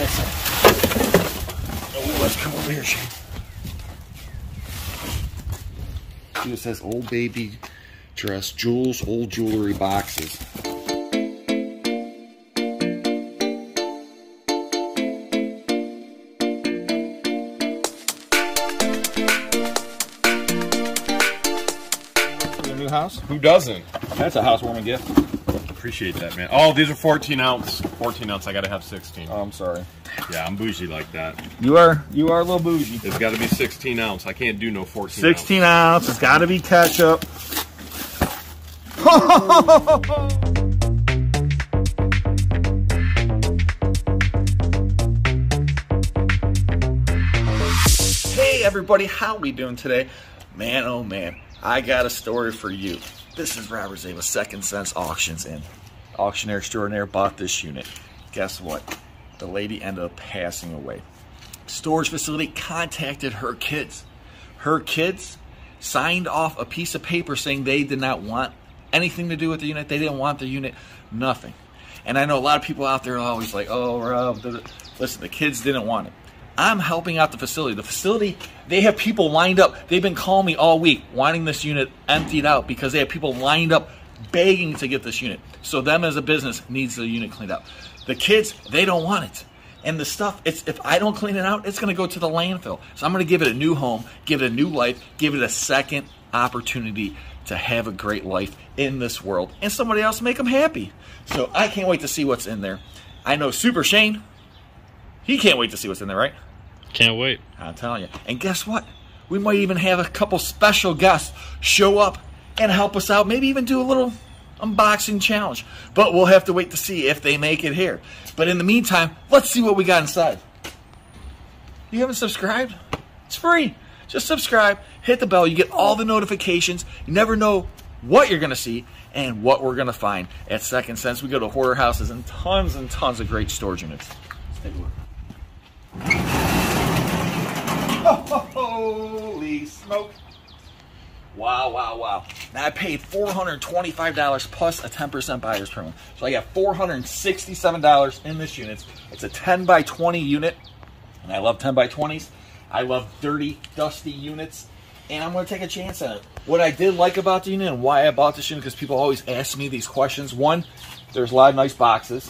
That's it. Oh, let's come over here, Shane. It says old baby dress, jewels, old jewelry boxes. Who doesn't? That's a housewarming gift. Appreciate that, man. Oh, these are 14 ounce. 14 ounce. I gotta have 16. Oh, I'm sorry. Yeah, I'm bougie like that. You are a little bougie. It's got to be 16 ounce. I can't do no 14. 16 ounce. It's got to be ketchup. Hey everybody, how we doing today? Man, oh man. I got a story for you. This is Robert Zjaba with 2nd Cents Auctions, and auctioneer extraordinaire bought this unit. Guess what? The lady ended up passing away. Storage facility contacted her kids. Her kids signed off a piece of paper saying they did not want anything to do with the unit. They didn't want the unit, nothing. And I know a lot of people out there are always like, oh, Rob, listen, the kids didn't want it. I'm helping out the facility. The facility, they have people lined up. They've been calling me all week wanting this unit emptied out because they have people lined up begging to get this unit. So them as a business needs the unit cleaned up. The kids, they don't want it. And the stuff, if I don't clean it out, it's going to go to the landfill. So I'm going to give it a new home, give it a new life, give it a second opportunity to have a great life in this world. And somebody else make them happy. So I can't wait to see what's in there. I know Super Shane, he can't wait to see what's in there, right? Can't wait. I'm telling you. And guess what? We might even have a couple special guests show up and help us out. Maybe even do a little unboxing challenge. But we'll have to wait to see if they make it here. But in the meantime, let's see what we got inside. You haven't subscribed? It's free. Just subscribe. Hit the bell. You get all the notifications. You never know what you're going to see and what we're going to find at 2nd Cents. We go to hoarder houses and tons of great storage units. Let's take a look. Holy smoke. Wow, wow, wow. Now I paid $425 plus a 10% buyer's premium. So I got $467 in this unit. It's a 10 by 20 unit. And I love 10 by 20s. I love dirty, dusty units. And I'm going to take a chance on it. What I did like about the unit and why I bought this unit, because people always ask me these questions. One, there's a lot of nice boxes.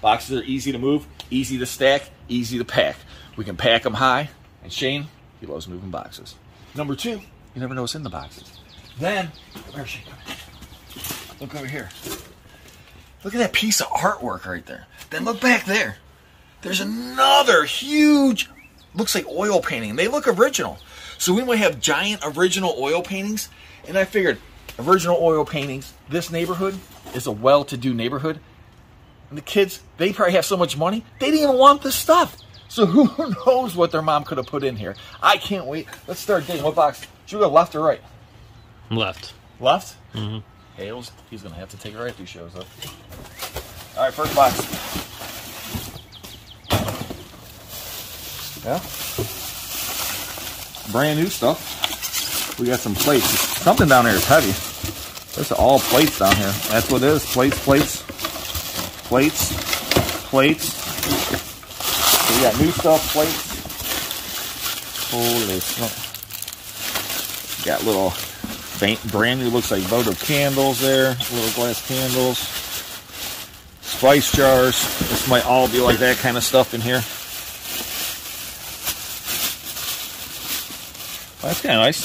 Boxes are easy to move, easy to stack, easy to pack. We can pack them high. And Shane, he loves moving boxes. Number two, you never know what's in the boxes. Then, where's Shane? Look over here. Look at that piece of artwork right there. Then look back there. There's another huge, looks like oil painting. They look original. So we might have giant original oil paintings. And I figured, original oil paintings, this neighborhood is a well-to-do neighborhood. And the kids, they probably have so much money, they didn't even want this stuff. So who knows what their mom could have put in here. I can't wait. Let's start digging. What box? Should we go left or right? Left. Left? Mm-hmm. Hales, he's going to have to take it right if he shows up. All right, first box. Yeah. Brand new stuff. We got some plates. Something down there is heavy. There's all plates down here. That's what it is. Plates, plates, plates, plates. We got new stuff, plates. Holy smoke. Got little brand new, looks like votive candles there. Little glass candles. Spice jars. This might all be like that kind of stuff in here. Well, that's kind of nice.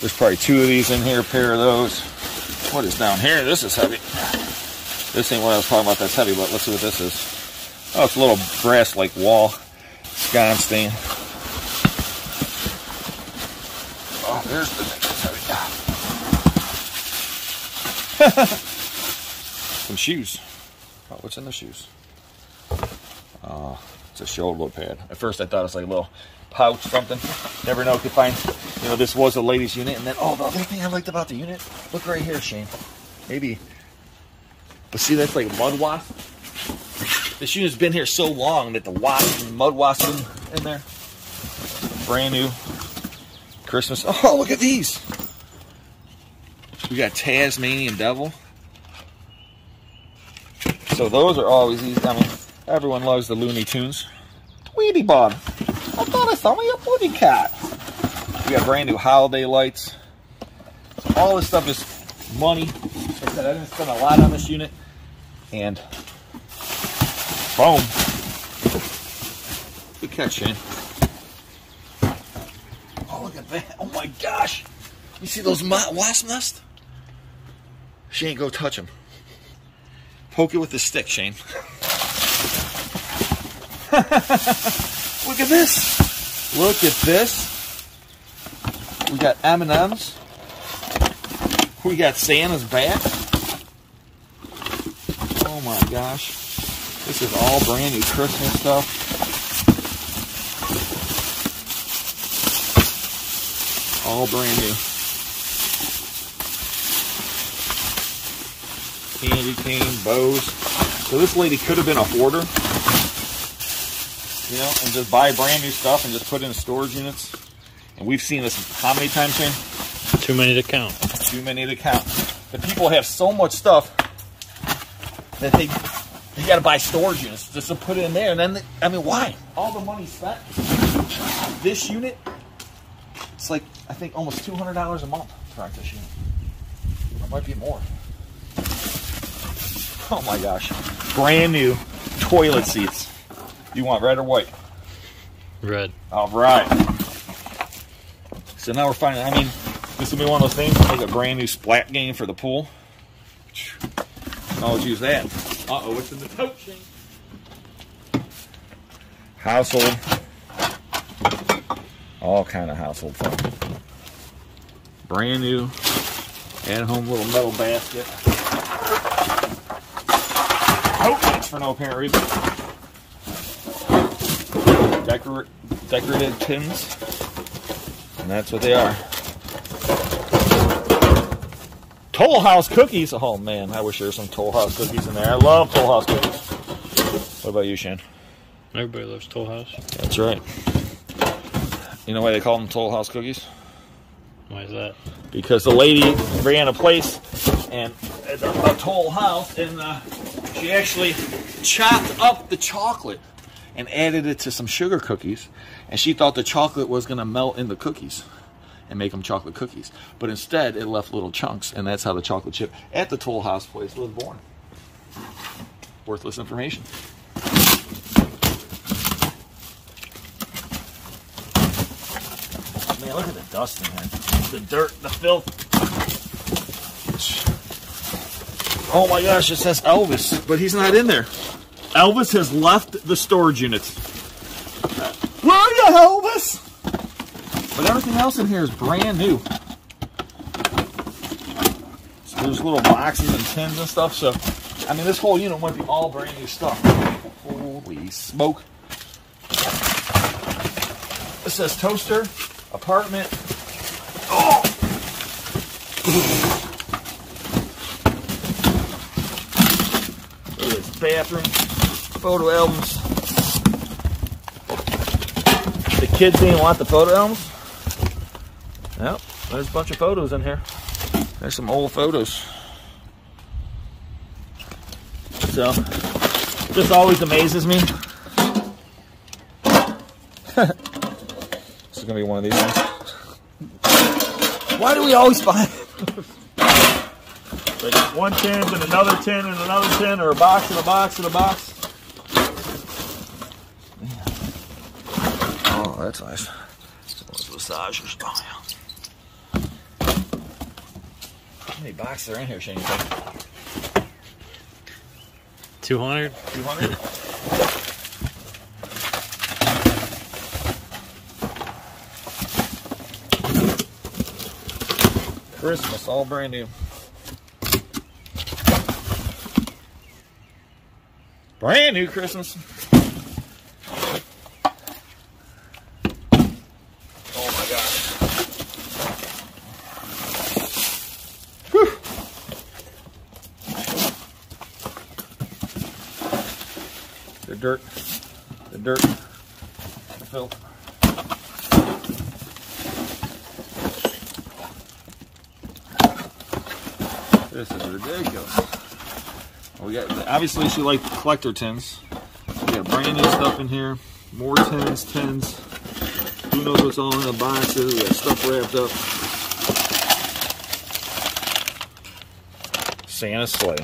There's probably two of these in here, a pair of those. What is down here? This is heavy. This ain't what I was talking about that's heavy, but let's see what this is. Oh, it's a little brass-like wall sconce thing. Oh, there's the thing that's heavy. Some shoes. Oh, what's in the shoes? Oh, it's a shoulder pad. At first I thought it was like a little pouch something. Never know if you find, you know, this was a ladies' unit. And then, oh, the other thing I liked about the unit, look right here, Shane. Maybe, but see, that's like mud wasp. This unit's been here so long that the wasps and mud wasps in there. Brand new Christmas. Oh, look at these. We got Tasmanian Devil. So those are always easy. I mean, Everyone loves the Looney Tunes. Tweety Bird. I thought I saw me a booty cat. We got brand new holiday lights. So all this stuff is money. Like I said, I didn't spend a lot on this unit. And boom. Good catch, Shane. Oh, look at that. Oh my gosh. You see those wasp nests? Shane, go touch them. Poke it with a stick, Shane. Look at this. Look at this. We got M&Ms. We got Santa's bat. Oh my gosh. This is all brand new Christmas stuff. All brand new. Candy cane, bows. So this lady could have been a hoarder, you know, and just buy brand new stuff and just put it in storage units. And we've seen this how many times, Shane? Too many to count. Too many to count. The people have so much stuff that they got to buy storage units just to put it in there. And then, I mean, why? All the money spent on this unit, it's like, I think, almost $200 a month for this unit. It might be more. Oh, my gosh. Brand new toilet seats. You want red or white? Red. All right. So now we're finding, I mean, this will be one of those things, like a brand new splat game for the pool. Can always use that. Uh-oh, it's in the coaching. Household. All kind of household fun. Brand new at-home little metal basket. Coats for no apparent reason. Decorated pins, and that's what they are. Toll House cookies. Oh man, I wish there were some Toll House cookies in there. I love Toll House cookies. What about you, Shan? Everybody loves Toll House. That's right. You know why they call them Toll House cookies? Why is that? Because the lady ran a place and at a toll house, and she actually chopped up the chocolate and added it to some sugar cookies, and she thought the chocolate was going to melt in the cookies and make them chocolate cookies. But instead, it left little chunks, and that's how the chocolate chip at the Toll House place was born. Worthless information. Man, look at the dust in here. The dirt, the filth. Oh my gosh, it says Elvis, but he's not in there. Elvis has left the storage units. Where are you, Elvis? But everything else in here is brand new. So there's little boxes and tins and stuff. So, I mean, this whole unit might be all brand new stuff. Holy smoke. This says toaster, apartment. Oh! Look at this bathroom. Photo albums. The kids didn't want the photo albums. Yep, there's a bunch of photos in here. There's some old photos. So, this always amazes me. This is gonna be one of these ones. Why do we always find like one tin and another tin and another tin, or a box and a box and a box? That's nice. Massages. Oh, yeah. How many boxes are in here, Shane? 200. 200? Christmas, all brand new. Brand new Christmas. Dirt, the filth. This is ridiculous. We got, obviously she liked collector tins. got brand new stuff in here. More tens. Who knows what's all in the boxes? We got stuff wrapped up. Santa sleigh.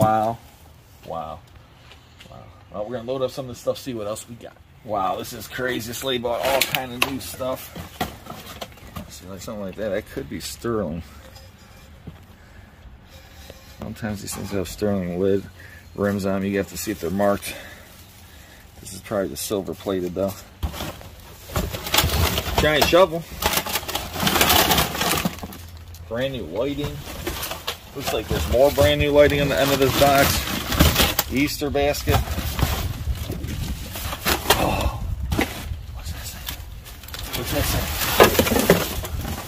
Wow. Well, we're gonna load up some of this stuff, see what else we got. Wow, this is crazy. This lady bought all kind of new stuff. See, like something like that. That could be sterling. Sometimes these things have sterling lid rims on them. You have to see if they're marked. This is probably the silver plated though. Giant shovel. Brand new lighting. Looks like there's more brand new lighting on the end of this box. Easter basket. Oh, what's that say? What's that say?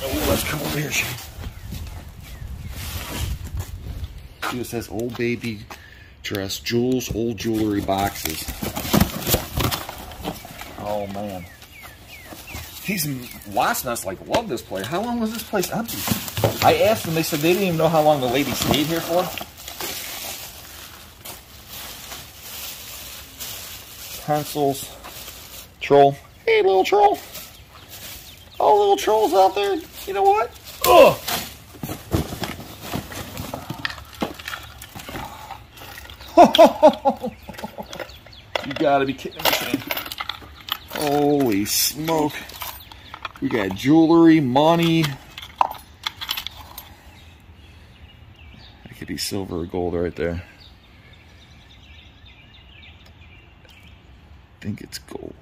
Oh, let's come over here, Shane. It says old baby dress jewels, old jewelry boxes. Oh man, these wasp nuts like love this place. How long was this place empty? I asked them, they said they didn't even know how long the lady stayed here for. Pencils, troll. Hey, little troll. All little trolls out there. You know what? Oh. You gotta be kidding me, man. Holy smoke. We got jewelry, money. That could be silver or gold right there. I think it's gold.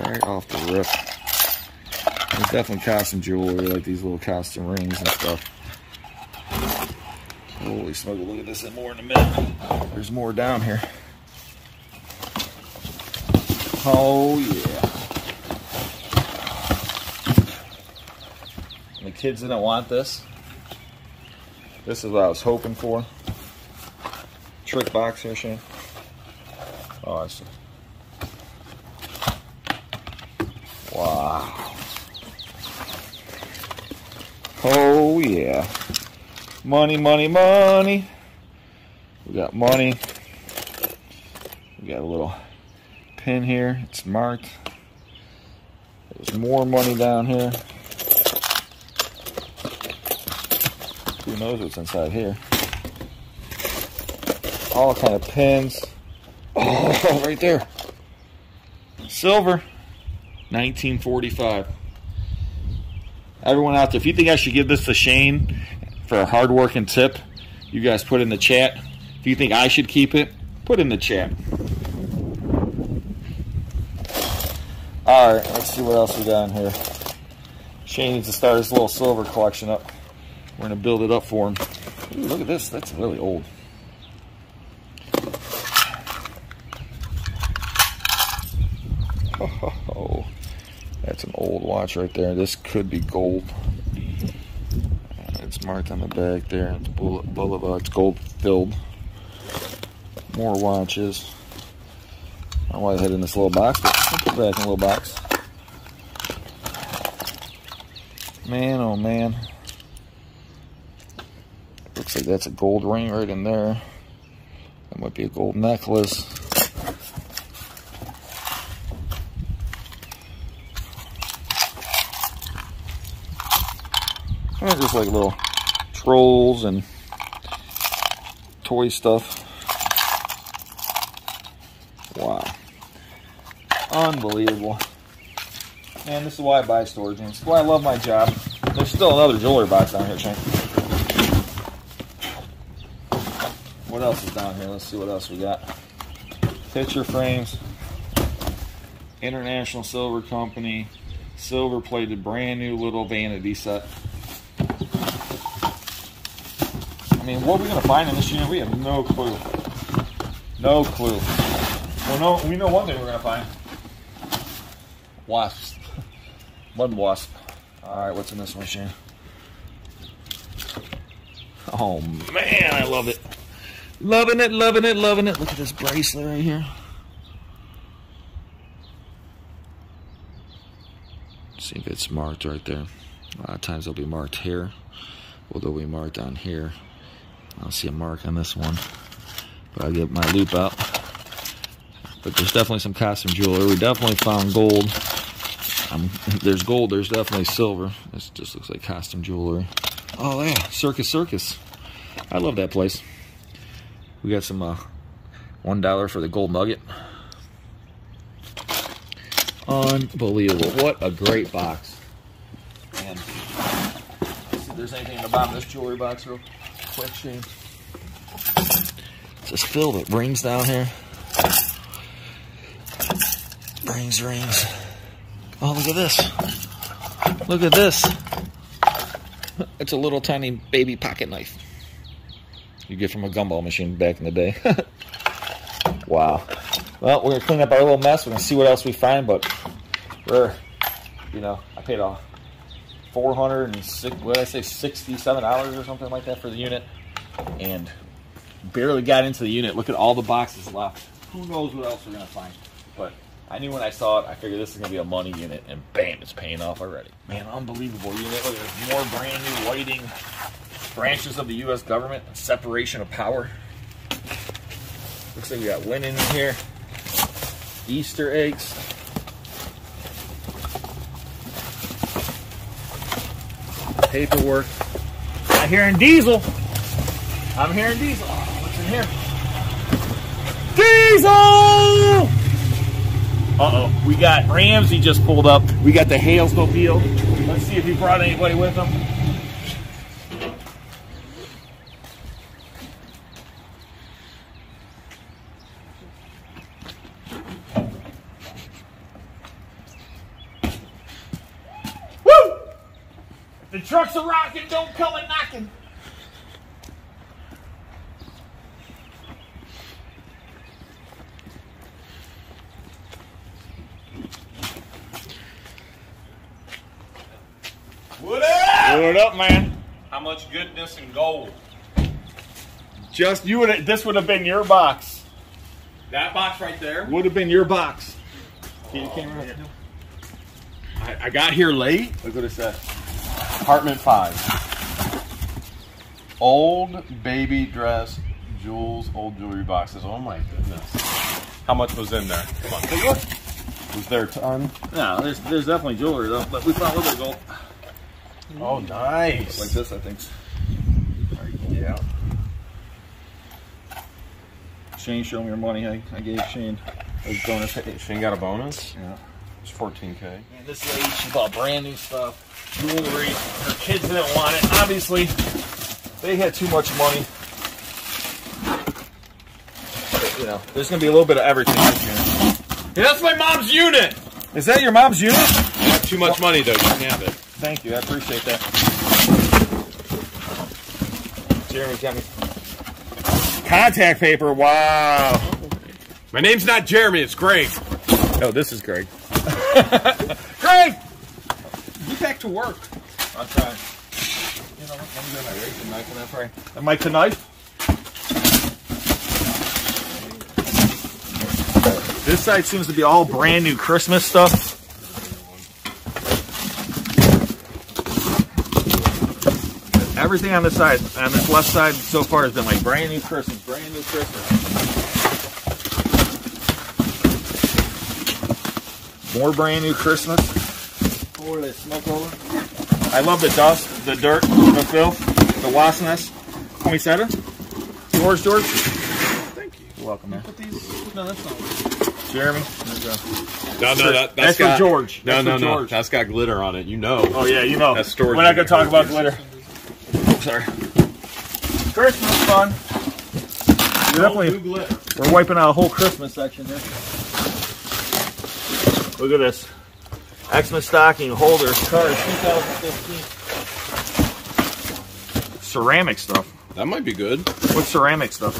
Right off the rip. There's definitely costume jewelry, like these little costume rings and stuff. Holy smoke, look at this and more in a minute. There's more down here. Oh, yeah. And the kids didn't want this. This is what I was hoping for. Trick box here, Shane. Oh, I see. Wow. Oh, yeah. Money. We got money. We got a little pin here. It's marked. There's more money down here. Who knows what's inside here? All kind of pins. Oh, right there. Silver. 1945. Everyone out there, if you think I should give this to Shane for a hard working tip, you guys put in the chat. If you think I should keep it, put in the chat. Alright, let's see what else we got in here. Shane needs to start his little silver collection up. We're going to build it up for him. Ooh, look at this. That's really old. Oh, that's an old watch right there. This could be gold. It's marked on the back there. It's Boulevard. It's gold filled. More watches. I don't know why they had it in this little box, but I'll put it back in a little box. Man, oh man. Looks like that's a gold ring right in there. That might be a gold necklace. Just like little trolls and toy stuff. Wow. Unbelievable. Man, this is why I buy storage. This is why I love my job. There's still another jewelry box down here, Shane. What else is down here? Let's see what else we got. Picture frames. International Silver Company. Silver plated brand new little vanity set. I mean, what are we going to find in this unit? We have no clue. No clue. Well, no, we know one thing we're going to find. Wasps. Mud wasp. Alright, what's in this one, Shane? Oh, man, I love it. Loving it. Look at this bracelet right here. Let's see if it's marked right there. A lot of times they'll be marked here. although we marked on here. I don't see a mark on this one, but I'll get my loop out. But there's definitely some costume jewelry. We definitely found gold. There's gold, there's definitely silver. This just looks like costume jewelry. Oh yeah, Circus Circus. I love that place. We got some $1 for the gold nugget. Unbelievable. What a great box. And see if there's anything in the bottom of this jewelry box real quick, James. Just filled with rings down here. Rings. Oh, look at this. Look at this. It's a little tiny baby pocket knife you get from a gumball machine back in the day. Wow. Well, we're going to clean up our little mess. We're going to see what else we find, but we're, you know, I paid off $67 or something like that for the unit, and barely got into the unit. Look at all the boxes left. Who knows what else we're going to find, but I knew when I saw it, I figured this is going to be a money unit, and bam, it's paying off already. Man, unbelievable unit. Look, there's more brand new lighting, branches of the U.S. government, separation of power. Looks like we got linen in here, Easter eggs. Paperwork. I'm hearing diesel. Oh, what's in here? Diesel! Uh-oh, we got Ramsey just pulled up. We got the Halesmobile. Let's see if he brought anybody with him. Woo! The trucks are rocking, don't come and knocking. What up, man? How much goodness and gold? Just you would. This would have been your box. That box right there would have been your box. Oh, you came right I got here late. Look what it says. Apartment 5. Old baby dress jewels, old jewelry boxes. Oh my goodness. How much was in there? Come on, take a look. Was there a ton? No, there's definitely jewelry though. But we found a little bit of gold. Oh, nice. Like this, I think. All right, yeah. Shane, show me your money. I gave Shane a bonus. Shane got a bonus? Yeah. It's $14K. Man, this lady, she bought brand new stuff. Jewelry. Her kids didn't want it. Obviously, they had too much money. But, you know, there's going to be a little bit of everything this year. Hey, that's my mom's unit. Is that your mom's unit? I have too much money, though. You can have it. Thank you, I appreciate that. Jeremy, got me contact paper. Wow. My name's not Jeremy, it's Greg. No, this is Greg. Greg, get back to work. I'm trying. You know what? I'm doing my racing knife when I pray. Am I to knife? This side seems to be all brand new Christmas stuff. Everything on this side, on this left side so far has been like brand new Christmas, More brand new Christmas. Pour the smoke over. I love the dust, the dirt, the filth, the wasp nest. Poinsettia. Yours, George. Thank you. You're welcome, man. Put these? No, that's not. Jeremy. No, that's got, for George. No, that's got glitter on it. You know. Oh yeah, you know. That's storage. We're not gonna talk about glitter. Sorry. Christmas fun. We're wiping out a whole Christmas section here. Look at this. Xmas stocking holder, cards, 2015. Ceramic stuff. That might be good. What's ceramic stuff?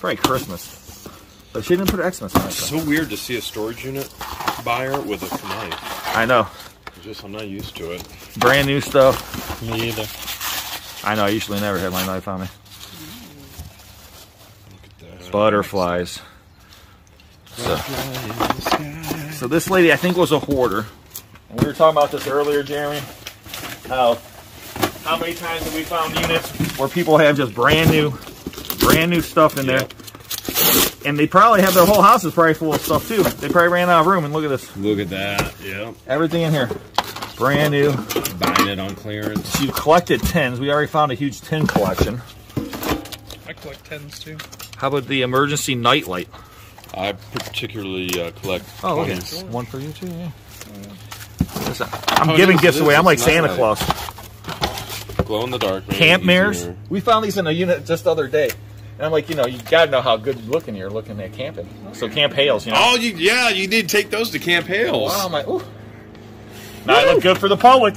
Probably Christmas. But she didn't put Xmas on it. So weird to see a storage unit buyer with a knife. I know. I'm not used to it. Brand new stuff. Me either. I know, I usually never had my knife on me. Look at that. Butterflies. So this lady, I think, was a hoarder. And we were talking about this earlier, Jeremy, how How many times have we found units where people have just brand new stuff in there? And they probably have their whole house is probably full of stuff too. They probably ran out of room, and look at this. Look at that, yeah. Everything in here, brand new. Buying it on clearance. You collected tins. We already found a huge tin collection. I collect tins too. How about the emergency night light? I particularly collect tins. Okay. One for you too, yeah. Listen, I'm giving gifts away. I'm like Santa Claus. Glow in the dark. Camp mirrors. We found these in a unit just the other day. And I'm like, you know, you gotta know how good looking you're looking at camping. So Camp Hales, you know. Oh, yeah, you need to take those to Camp Hales. Wow, I'm like, ooh. Now I look good for the public.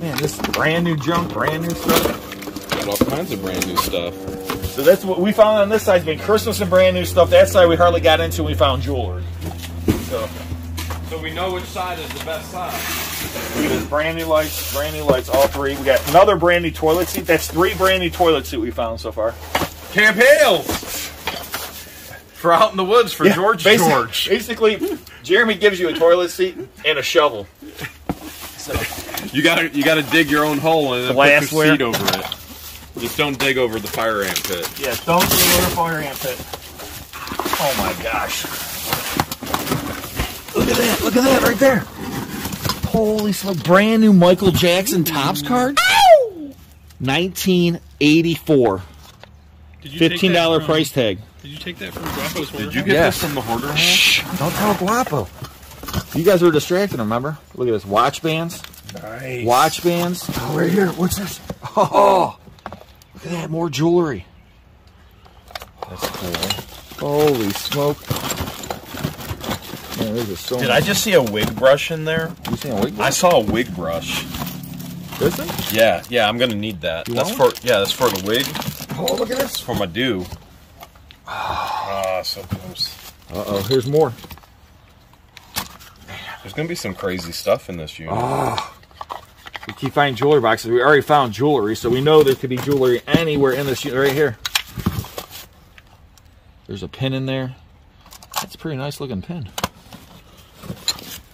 Man, this is brand new junk, brand new stuff. Got all kinds of brand new stuff. So that's what we found on this side's been Christmas and brand new stuff. That side we hardly got into. We found jewelry. So we know which side is the best side. Look at this, brand new lights, all three. We got another brand new toilet seat. That's three brand new toilet seats we found so far. Camp Hales! For out in the woods for George. Basically, Jeremy gives you a toilet seat and a shovel. So you gotta dig your own hole and then put your seat over it. Just don't dig over the fire ant pit. Yeah, don't dig over the fire ant pit. Oh my gosh. Look at that right there. Holy smoke, brand new Michael Jackson Topps card. Ow! 1984. Did you $15 price tag. Did you take that from Guapo's hoarder? Did you get this from the hoarder? Shh, don't tell Guapo. You guys were distracting, remember? Look at this, watch bands. Nice. Watch bands. Oh, right here, what's this? Oh, look at that, more jewelry. That's cool. Holy smoke. Man, so did I just see a wig brush in there? You seen a wig brush? I saw a wig brush. This thing? Yeah, yeah, I'm gonna need that. That's for the wig. Oh, look at this. For my do. Ah, so close. Uh-oh, here's more. There's gonna be some crazy stuff in this unit. Oh, we keep finding jewelry boxes. We already found jewelry, so we know there could be jewelry anywhere in this unit right here. There's a pin in there. That's a pretty nice looking pin.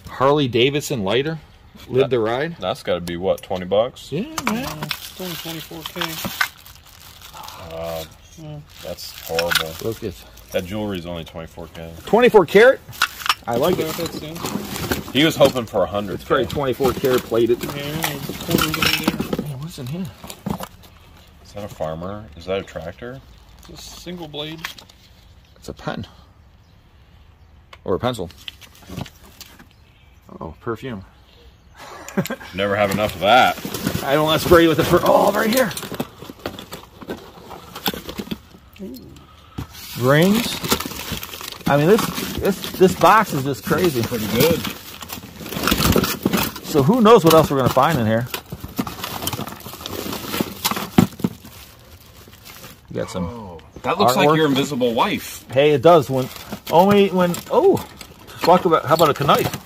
Harley-Davidson lighter, live the ride. That's got to be, what, 20 bucks? Yeah, man. It's only 24K. That's horrible. Look at that, jewelry is only 24K. 24 karat? I like it. He was hoping for 100. It's probably 24 karat plated. Yeah, what's in here? Is that a farmer? Is that a tractor? It's a single blade. It's a pen. Or a pencil. Oh, perfume. Never have enough of that. I don't want to spray you with the right here. Ooh. Rings. I mean, this box is just crazy. Pretty good. So who knows what else we're gonna find in here? You got some. Oh, that looks like your invisible wife. Hey, it does. How about a knife?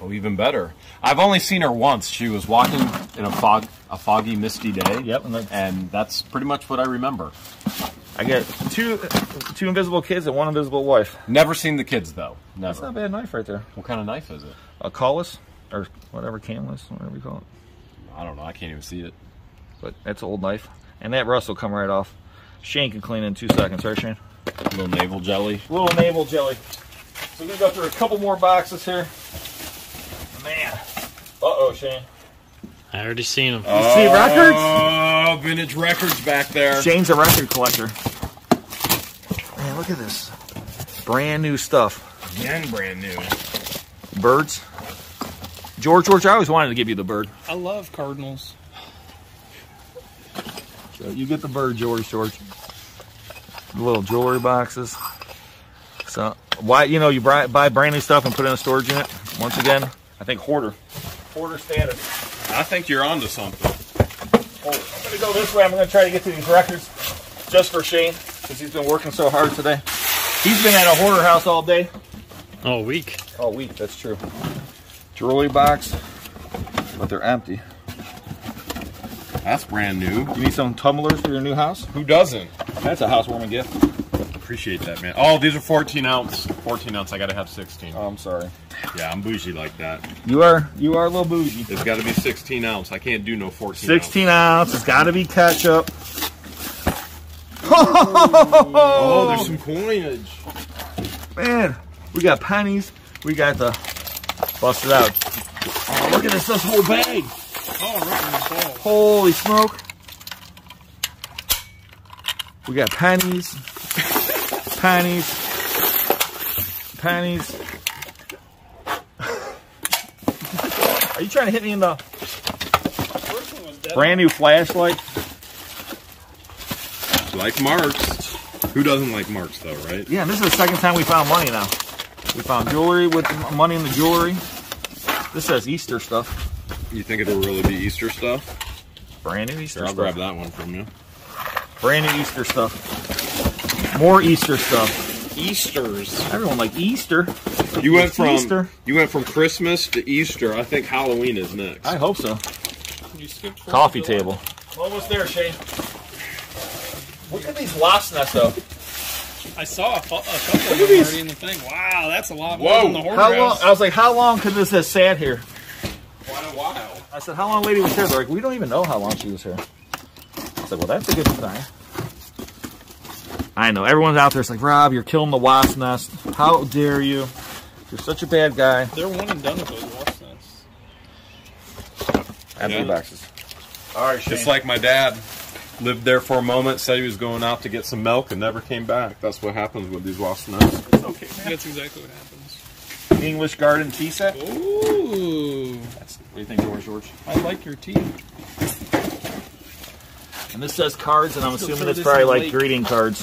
Oh, even better. I've only seen her once. She was walking in a foggy, misty day. Yep, and that's pretty much what I remember. I get two invisible kids and one invisible wife. Never seen the kids, though. Never. That's not a bad knife right there. What kind of knife is it? A callus, or whatever, canless, whatever you call it. I don't know. I can't even see it. But that's an old knife. And that rust will come right off. Shane can clean in 2 seconds. Right, Shane? A little navel jelly. A little navel jelly. So we're going to go through a couple more boxes here. Man. Uh-oh, Shane. I already seen him. You see records? Oh, vintage records back there. Shane's a record collector. Man, look at this. Brand new stuff. Again, brand new. Birds. George, I always wanted to give you the bird. I love cardinals. So you get the bird, George. The little jewelry boxes. So, you buy brand new stuff and put it in a storage unit. Once again, I think hoarder status. I think you're onto something. I'm going to go this way. I'm going to try to get to these records just for Shane because he's been working so hard today. He's been at a hoarder house all day. All week. All week, that's true. Jewelry box, but they're empty. That's brand new. You need some tumblers for your new house? Who doesn't? That's a housewarming gift. Appreciate that, man. Oh, these are 14 ounce. I got to have 16. Oh, I'm sorry. Yeah, I'm bougie like that. You are a little bougie. It's got to be 16 ounce. I can't do no 14 16 ounce. It's got to be ketchup. Oh, there's some coinage. Man, we got pennies. We got the busted out. Oh, look at this, this whole bag. Oh, right in the bag. Holy smoke. We got pennies. Pennies. Pennies. Are you trying to hit me in the brand new flashlight? Like marks. Who doesn't like marks though, right? Yeah, and this is the second time we found money now. We found jewelry with money in the jewelry. This says Easter stuff. You think it'll really be Easter stuff? Brand new Easter stuff. I'll grab that one from you. Brand new Easter stuff. More Easter stuff. Easters. Everyone like Easter. You went from Easter. You went from Christmas to Easter. I think Halloween is next. I hope so. You skipped coffee table. Almost there, Shane. Look at these wasp nests, though. I saw a couple of them already in the thing. Wow, that's a lot more than the horn grouse. I was like, how long could this have sat here? Quite a while. I said, how long lady was here? They're like, we don't even know how long she was here. I said, well, that's a good thing. I know. Everyone's out there is like, Rob, you're killing the wasp nest. How dare you? You're such a bad guy. They're one and done with those wasp nests. Empty boxes. All right, Shane. Just like my dad. Lived there for a moment, said he was going out to get some milk, and never came back. That's what happens with these wasp nuts. It's okay, man. That's exactly what happens. English garden tea set. Ooh. That's, what do you think, George? I like your tea. And this says cards, and I'm assuming it's probably like greeting cards.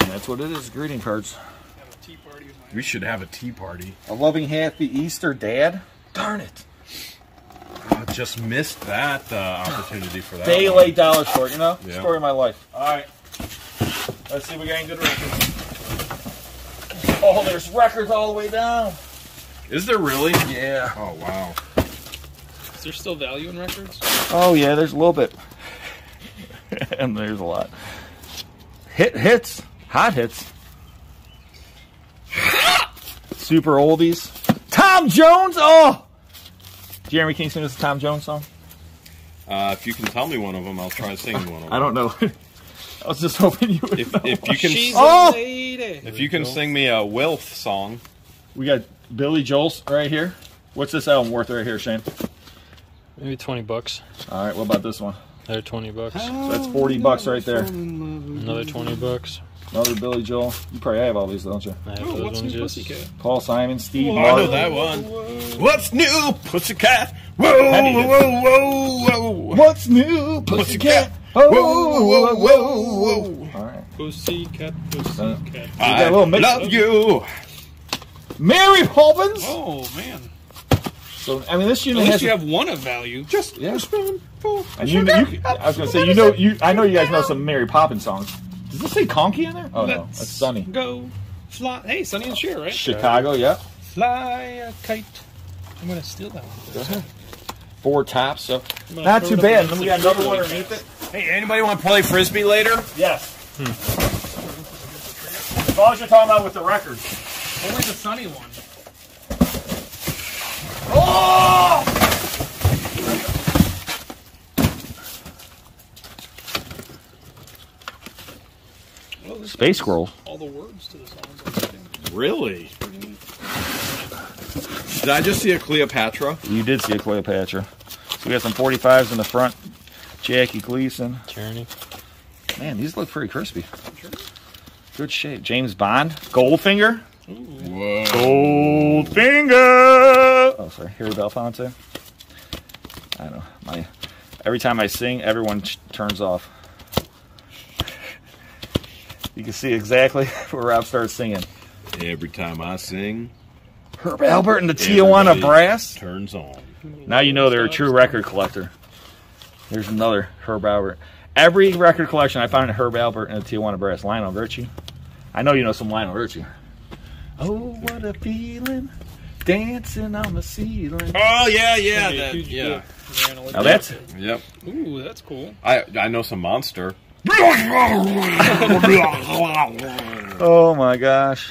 And that's what it is, greeting cards. Have a tea party with my... We should have a tea party. A loving happy Easter, Dad? Darn it. I just missed that opportunity for that. Day late, dollar short, you know? Yeah. Story of my life. All right. Let's see if we got any good records. Oh, there's records all the way down. Is there really? Yeah. Oh, wow. Is there still value in records? Oh, yeah, there's a little bit. And there's a lot. Hits. Hot hits. Super oldies. Tom Jones. Oh. Jeremy, can you sing this Tom Jones song? If you can tell me one of them, I'll try singing one of them. I don't know. I was just hoping you would know. If you can, if you can sing me a Wilf song. We got Billy Joel right here. What's this album worth right here, Shane? Maybe 20 bucks. All right, what about this one? Another 20 bucks. So that's 40 bucks right there. Another 20 bucks. Another Billy Joel. You probably have all these, don't you? Oh, what's new, Pussycat? Paul Simon, Steve Martin. I know that one. What's new, Pussycat? Whoa, whoa, whoa, whoa. What's new, Pussycat? Whoa, whoa, whoa, whoa. All right. Pussycat, Pussycat. I love you. Mary Poppins. Oh, man. So, I mean, this unit has... At least you have one of value. Just one. I was going to say, you know, I know you guys know some Mary Poppins songs. Does this say conky in there? Oh, no. That's Sunny. Go fly. Hey, Sunny and Cher, right? Chicago, yeah. Fly a kite. I'm going to steal that one. Go ahead. Four tops. Up. Not too bad. Then we got another one underneath it. Hey, anybody want to play Frisbee later? Yes. As long as you're talking about with the records. Only the Sunny one. Oh! Space Squirrel. All the words to the songs. Really? Did I just see a Cleopatra? You did see a Cleopatra. So we got some 45s in the front. Jackie Gleason. Journey. Man, these look pretty crispy. Good shape. James Bond. Goldfinger. Ooh. Whoa. Goldfinger. Oh, sorry. Harry Belafonte. I don't know. Every time I sing, everyone turns off. You can see exactly where Rob starts singing. Every time I sing, Herb Alpert and the Tijuana Brass turns on. Now you know they're a true record collector. There's another Herb Alpert. Every record collection I find a Herb Alpert and a Tijuana Brass. Lionel Richie. I know you know some Lionel Richie. Oh, what a feeling. Dancing on the ceiling. Oh, yeah, yeah. That, yeah. Now that's it. Yep. Ooh, that's cool. I know some Monster. Oh my gosh.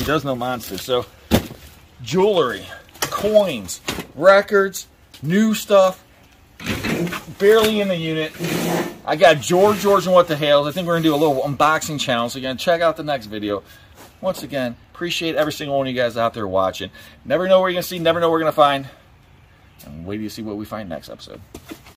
He does know monsters. So jewelry, coins, records, new stuff, barely in the unit. I got George and what the hell. I think we're going to do a little unboxing challenge. So again, check out the next video. Once again, appreciate every single one of you guys out there watching. Never know where you're going to see, never know what we're going to find. And wait till you see what we find next episode.